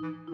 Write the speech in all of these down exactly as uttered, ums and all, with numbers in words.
Hmm.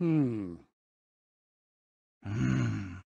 Hmm. Hmm.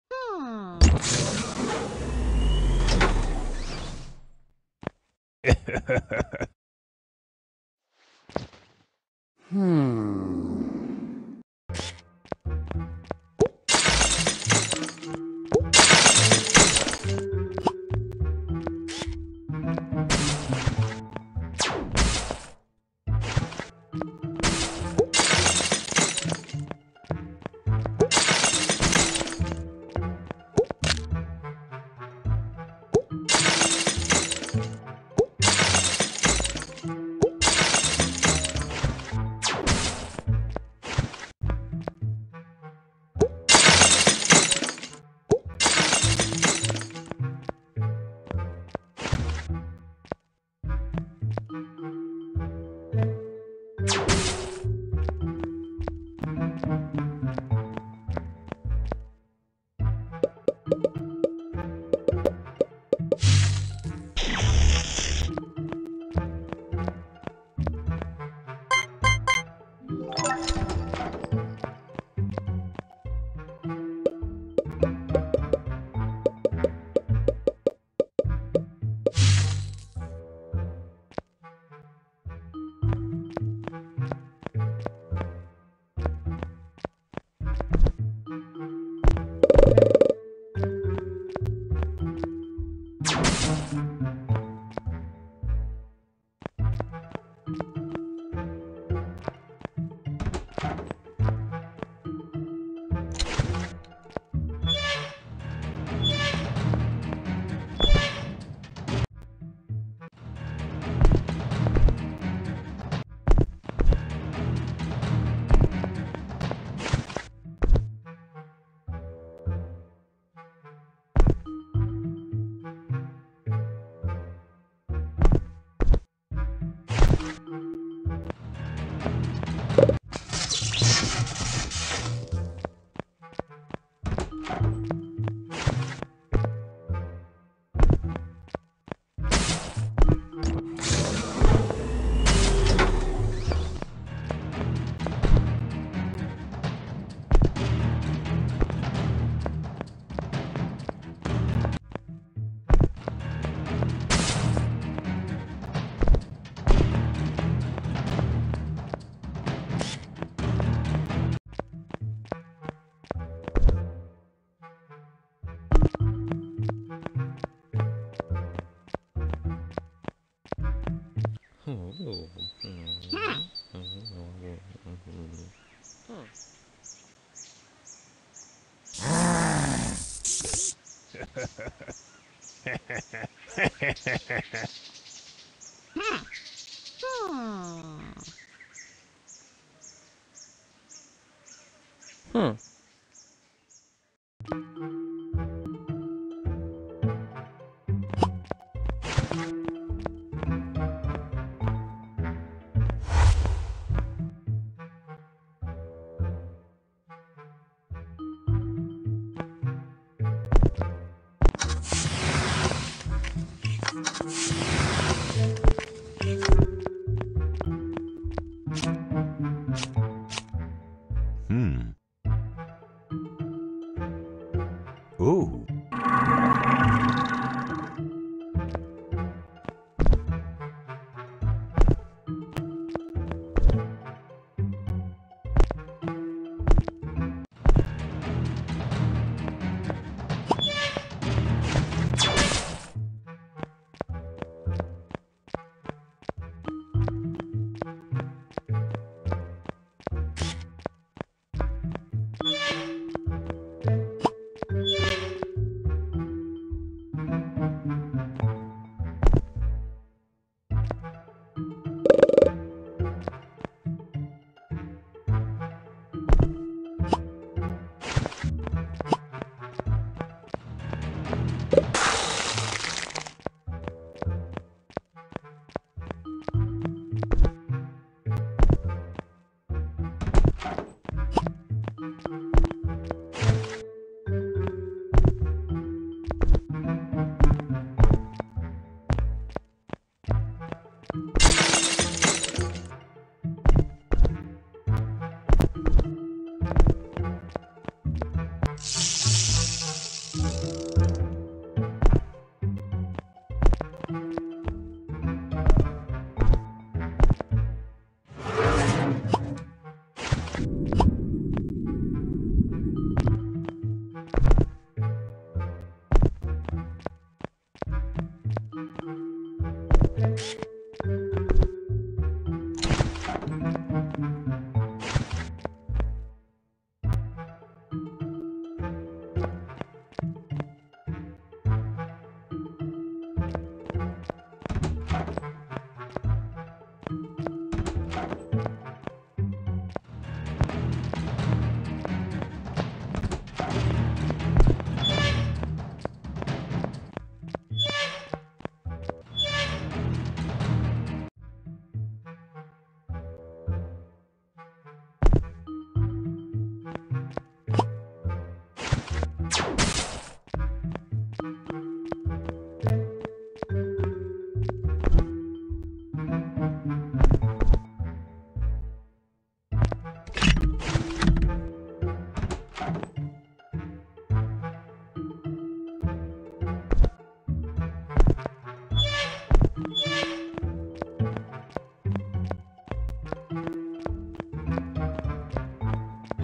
Hmm.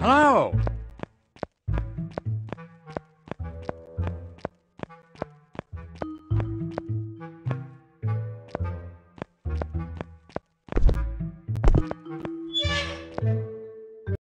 Hello!